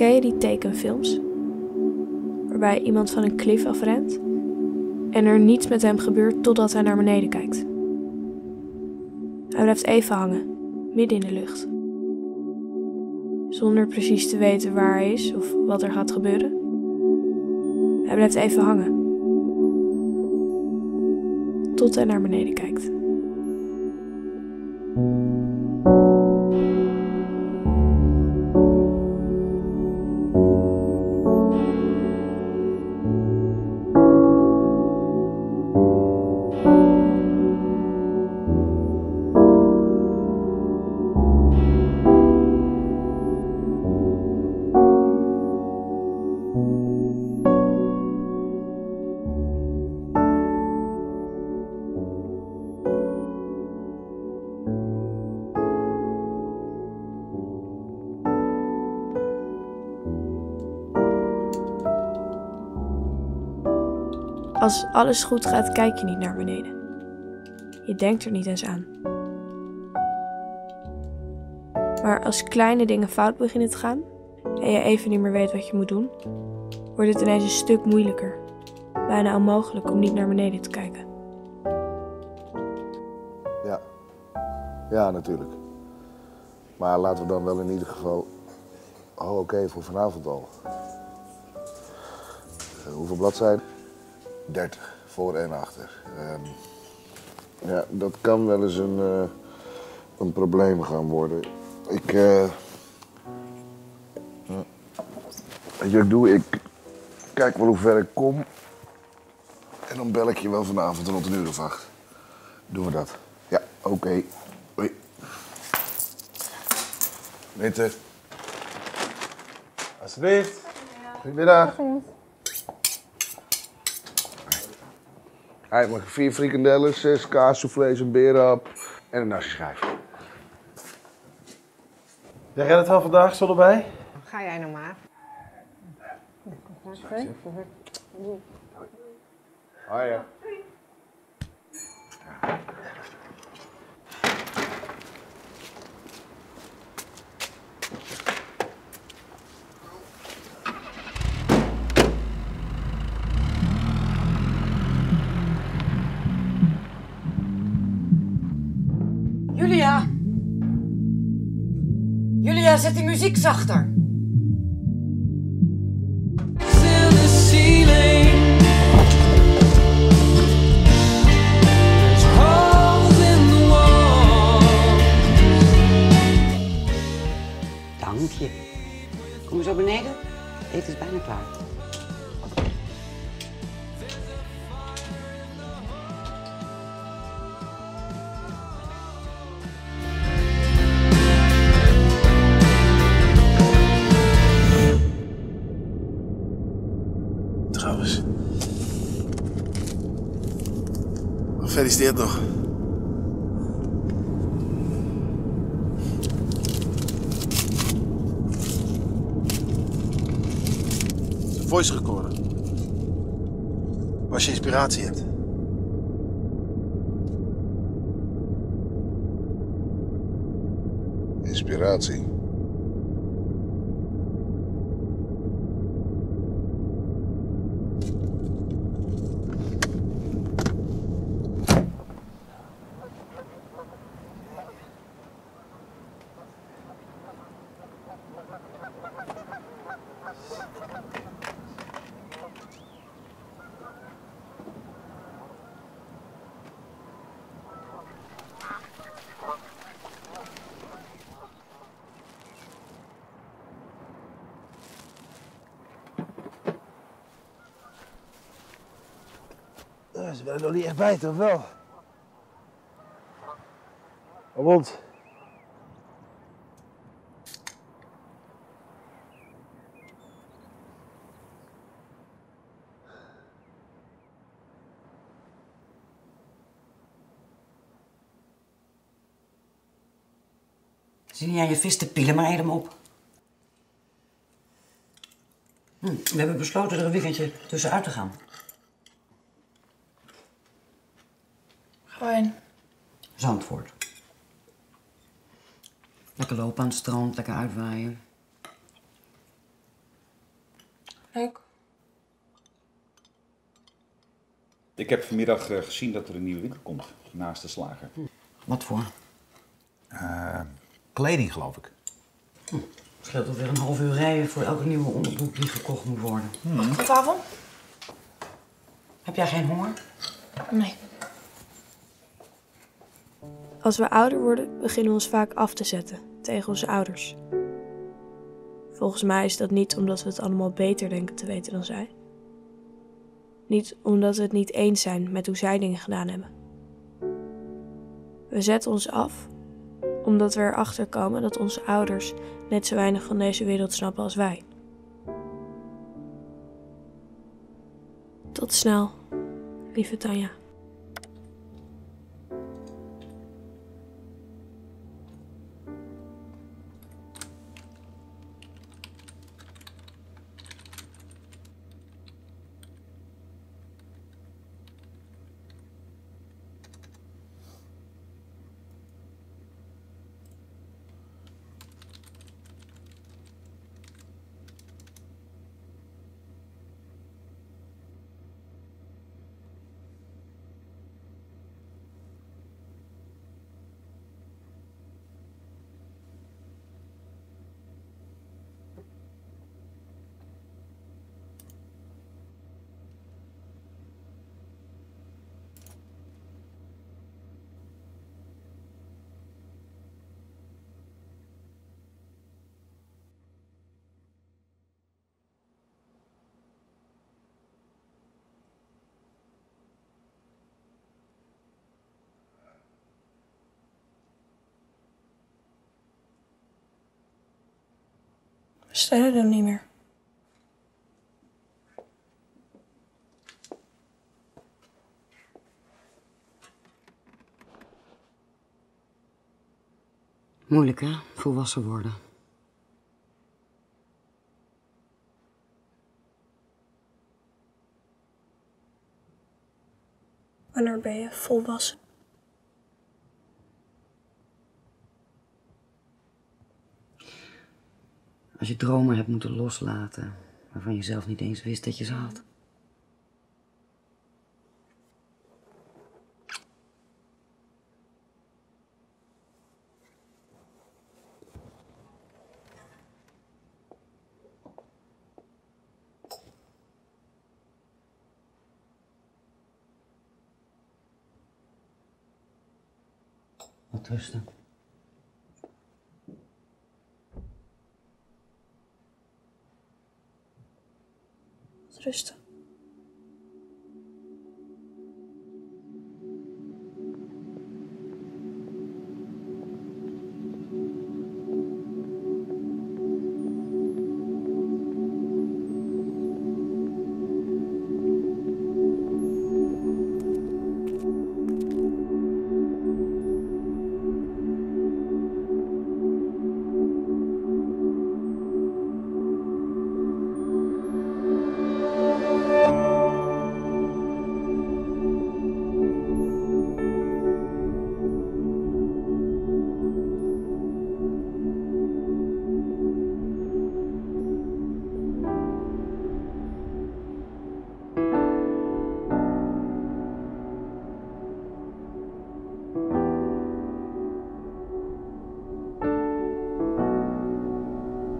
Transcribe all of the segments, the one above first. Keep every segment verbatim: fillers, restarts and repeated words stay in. Ken je die tekenfilms? Waarbij iemand van een klif afrent en er niets met hem gebeurt totdat hij naar beneden kijkt. Hij blijft even hangen, midden in de lucht. Zonder precies te weten waar hij is of wat er gaat gebeuren. Hij blijft even hangen. Tot hij naar beneden kijkt. Als alles goed gaat, kijk je niet naar beneden. Je denkt er niet eens aan. Maar als kleine dingen fout beginnen te gaan en je even niet meer weet wat je moet doen, wordt het ineens een stuk moeilijker. Bijna onmogelijk om niet naar beneden te kijken. Ja, ja natuurlijk. Maar laten we dan wel in ieder geval... Oh, oké, okay, voor vanavond al. Uh, hoeveel bladzijden? dertig, voor en achter. Um, ja, dat kan wel eens een, uh, een probleem gaan worden. Ik, uh, weet je wat ik doe? Ik kijk wel hoe ver ik kom. En dan bel ik je wel vanavond rond een uur of acht. Doen we dat? Ja, oké. Okay. Hoi. Witte. Alsjeblieft. Goedemiddag. Hij mag vier frikandellen, zes kaas, soufflés, een berenhap en een nasje schijf. Jij redt het wel vandaag, zo erbij? Ga jij nou maar. Hoi. Ja. Julia! Julia, zet die muziek zachter! Dank je. Kom zo beneden. Eten is bijna klaar. Gefeliciteerd nog. De voice recorder. Als je inspiratie hebt. Inspiratie? Ze willen er nog niet echt bij, toch wel? Een mond. Zie niet aan je vis te pielen, maar eet hem op. Hm, we hebben besloten er een weekendje tussenuit te gaan. Fijn. Zandvoort. Lekker lopen aan het strand, lekker uitwaaien. Leuk. Ik heb vanmiddag gezien dat er een nieuwe winkel komt, naast de slager. Wat voor? Uh, kleding, geloof ik. Hm. Het scheelt alweer een half uur rijden voor elke nieuwe onderbroek die gekocht moet worden. Hm. Waarom? Heb jij geen honger? Nee. Als we ouder worden, beginnen we ons vaak af te zetten tegen onze ouders. Volgens mij is dat niet omdat we het allemaal beter denken te weten dan zij. Niet omdat we het niet eens zijn met hoe zij dingen gedaan hebben. We zetten ons af omdat we erachter komen dat onze ouders net zo weinig van deze wereld snappen als wij. Tot snel, lieve Tanja. We steunen hem niet meer. Moeilijk, hè? Volwassen worden. Wanneer ben je volwassen? Als je dromen hebt moeten loslaten, waarvan je zelf niet eens wist dat je ze had. Wat rusten. Rusten.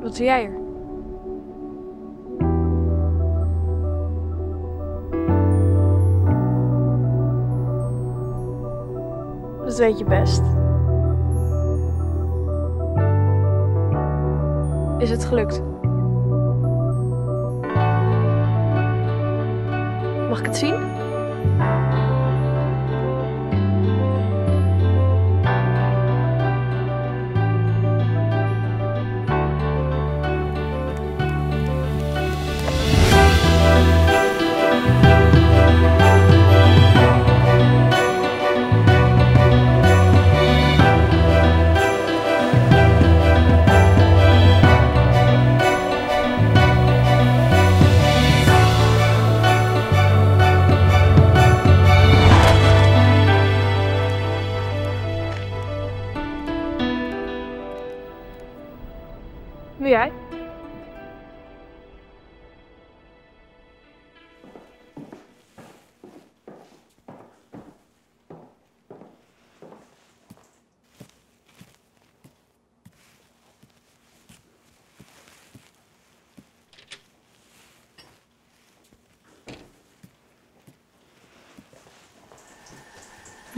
Wat doe jij er? Dat weet je best. Is het gelukt? Mag ik het zien?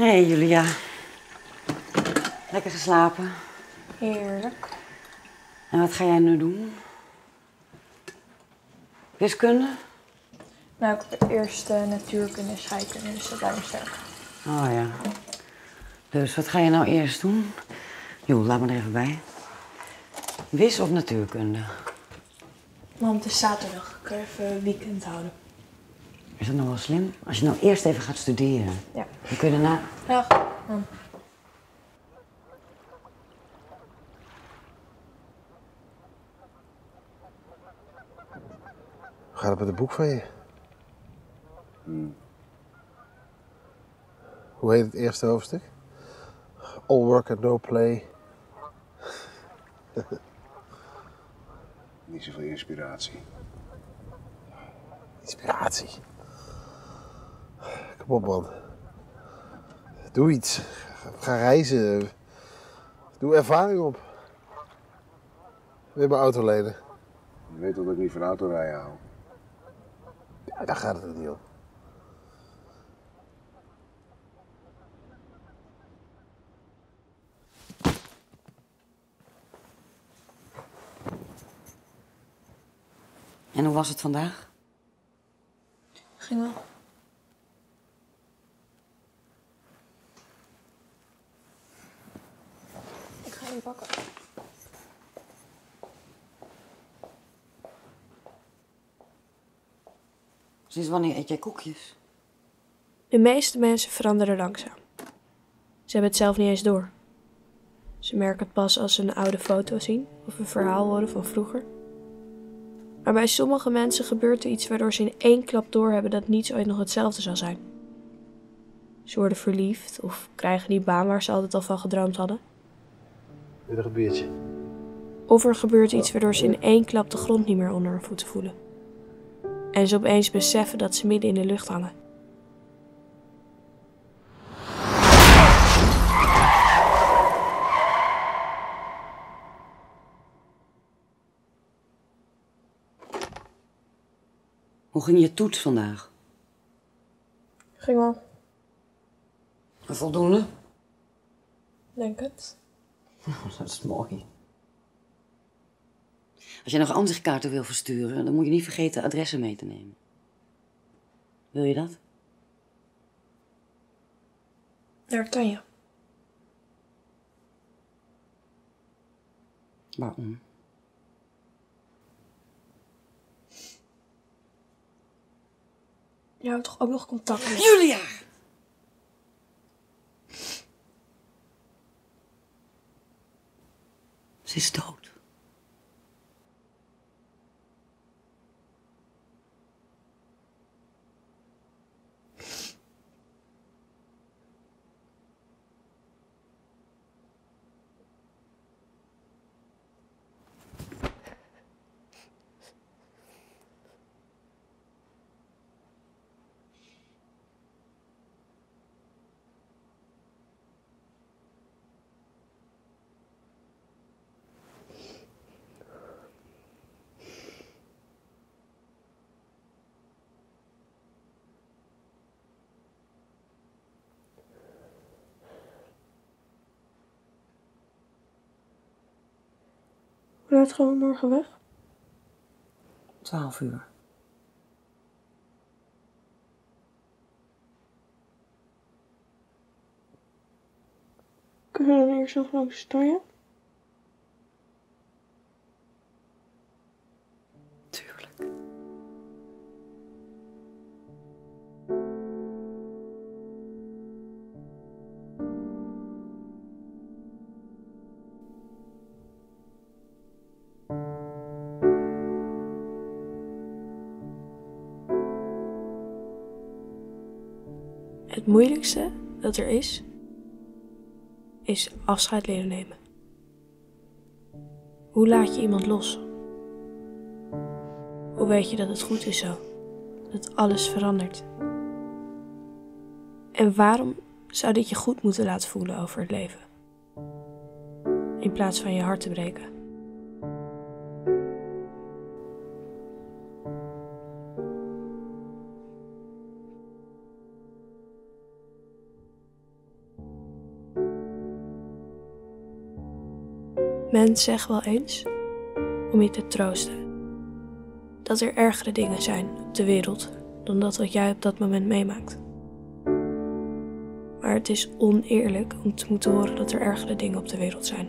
Hey Julia. Lekker geslapen. Heerlijk. En wat ga jij nu doen? Wiskunde? Nou, ik heb eerst uh, natuurkunde, scheikunde, dus dat lijkt me sterk. Oh ja. Dus wat ga je nou eerst doen? Joh, laat me er even bij. Wis of natuurkunde? Mam, het is zaterdag. Ik kan even weekend houden. Is dat nou wel slim? Als je nou eerst even gaat studeren. Ja. Dan kun je daarna... Dag, mam. Hoe gaat het met het boek van je? Hmm. Hoe heet het eerste hoofdstuk? All work and no play. Niet zoveel inspiratie. Inspiratie? Kom op, man. Doe iets. Ga reizen. Doe ervaring op. Weer mijn auto lenen. Je weet dat ik niet van autorijden hou. Ja, daar gaat het niet om. En hoe was het vandaag? Ging wel. Ik ga hem pakken. Sinds wanneer eet jij koekjes? De meeste mensen veranderen langzaam. Ze hebben het zelf niet eens door. Ze merken het pas als ze een oude foto zien of een verhaal horen van vroeger. Maar bij sommige mensen gebeurt er iets waardoor ze in één klap doorhebben dat niets ooit nog hetzelfde zal zijn. Ze worden verliefd of krijgen die baan waar ze altijd al van gedroomd hadden. Er gebeurt je. Of er gebeurt iets waardoor ze in één klap de grond niet meer onder hun voeten voelen. En ze opeens beseffen dat ze midden in de lucht hangen. Hoe ging je toets vandaag? Ging wel. Een voldoende? Denk het. Oh, dat is mooi. Als je nog ansichtkaarten wil versturen, dan moet je niet vergeten adressen mee te nemen. Wil je dat? Naar Tanja. Waarom? Jij houdt toch ook nog contact met... Julia! Ze is dood. Hoe laat gaan we morgen weg? Twaalf uur. Kunnen we dan eerst nog langs Tanja? Tuurlijk. Het moeilijkste dat er is, is afscheid leren nemen. Hoe laat je iemand los? Hoe weet je dat het goed is zo? Dat alles verandert? En waarom zou dit je goed moeten laten voelen over het leven? In plaats van je hart te breken. Mensen zeggen wel eens, om je te troosten, dat er ergere dingen zijn op de wereld dan dat wat jij op dat moment meemaakt. Maar het is oneerlijk om te moeten horen dat er ergere dingen op de wereld zijn.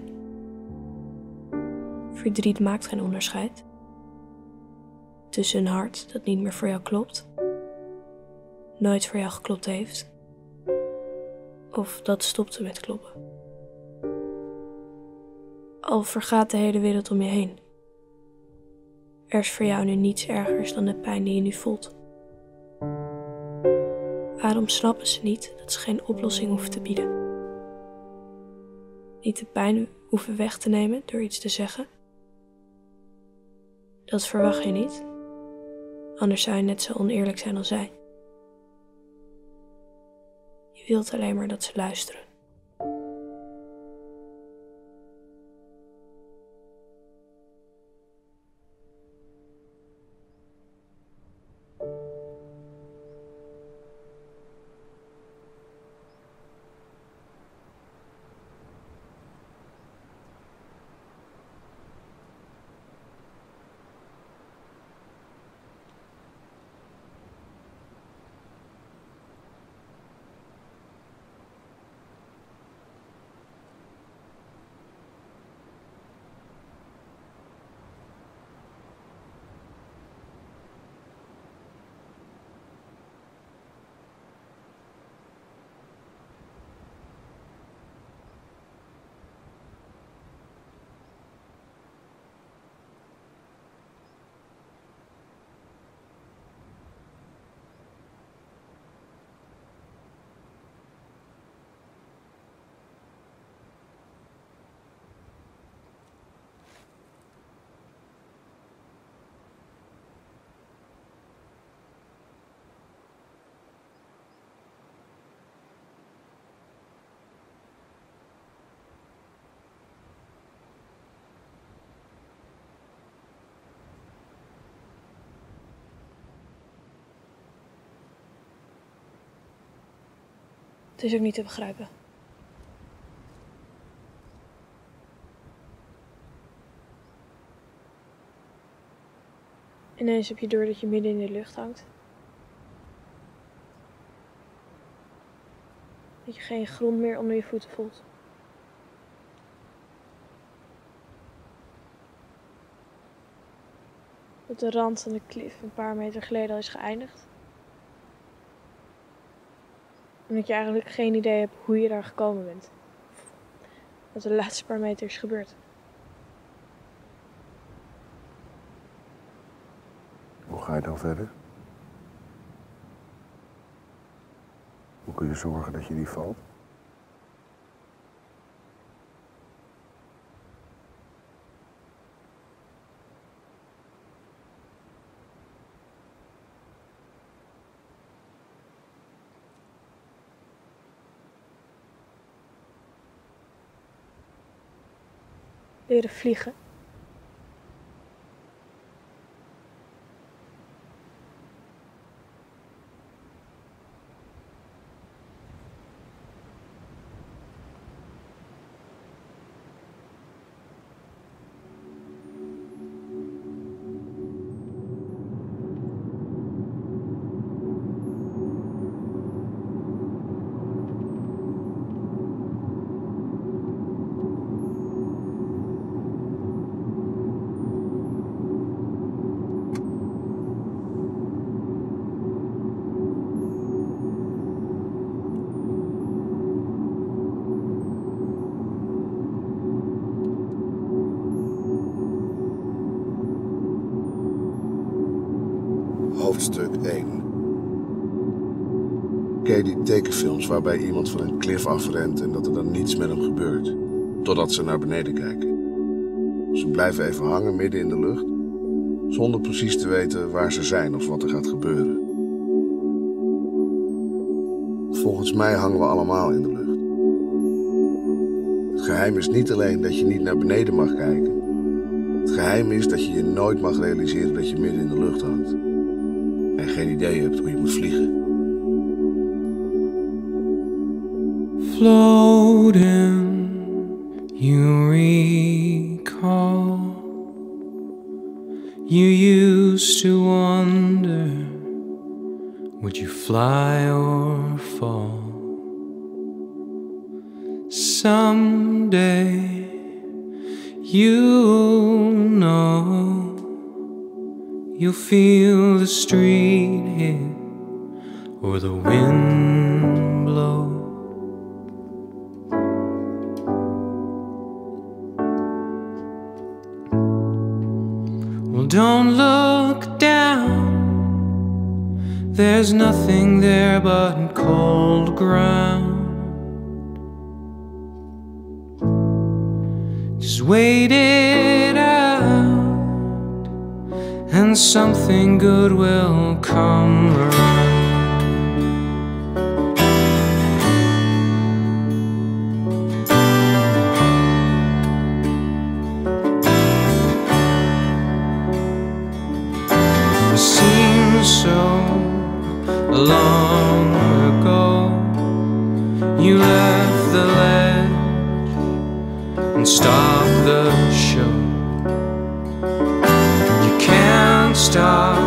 Verdriet maakt geen onderscheid tussen een hart dat niet meer voor jou klopt, nooit voor jou geklopt heeft, of dat stopte met kloppen. Al vergaat de hele wereld om je heen, er is voor jou nu niets ergers dan de pijn die je nu voelt. Waarom snappen ze niet dat ze geen oplossing hoeven te bieden? Niet de pijn hoeven weg te nemen door iets te zeggen? Dat verwacht je niet, anders zou je net zo oneerlijk zijn als zij. Je wilt alleen maar dat ze luisteren. Het is ook niet te begrijpen. Ineens heb je door dat je midden in de lucht hangt. Dat je geen grond meer onder je voeten voelt. Dat de rand van de klif een paar meter geleden al is geëindigd. Omdat je eigenlijk geen idee hebt hoe je daar gekomen bent. Wat de laatste paar meter is gebeurd. Hoe ga je dan verder? Hoe kun je zorgen dat je niet valt? Leren vliegen. Hoofdstuk één. Ken die tekenfilms waarbij iemand van een klif afrent en dat er dan niets met hem gebeurt, totdat ze naar beneden kijken? Ze blijven even hangen midden in de lucht, zonder precies te weten waar ze zijn of wat er gaat gebeuren. Volgens mij hangen we allemaal in de lucht. Het geheim is niet alleen dat je niet naar beneden mag kijken. Het geheim is dat je je nooit mag realiseren dat je midden in de lucht hangt. En geen idee hebt hoe je moet vliegen. Floating you recall. You used to wonder, would you fly or fall? Someday you'll know. You'll feel the street hit or the wind blow. Well, don't look down, there's nothing there but cold ground. Just wait it out, and something good will come around. It seems so long ago you left the ledge and stopped. Stop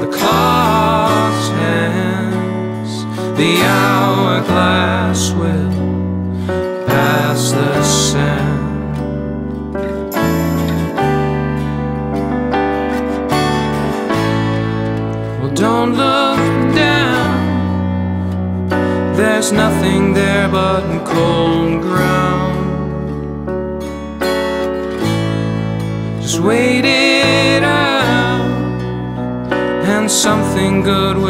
the clock's hands, the hourglass will pass the sand. Well, don't look down, there's nothing there but cold ground. Just wait it out, something good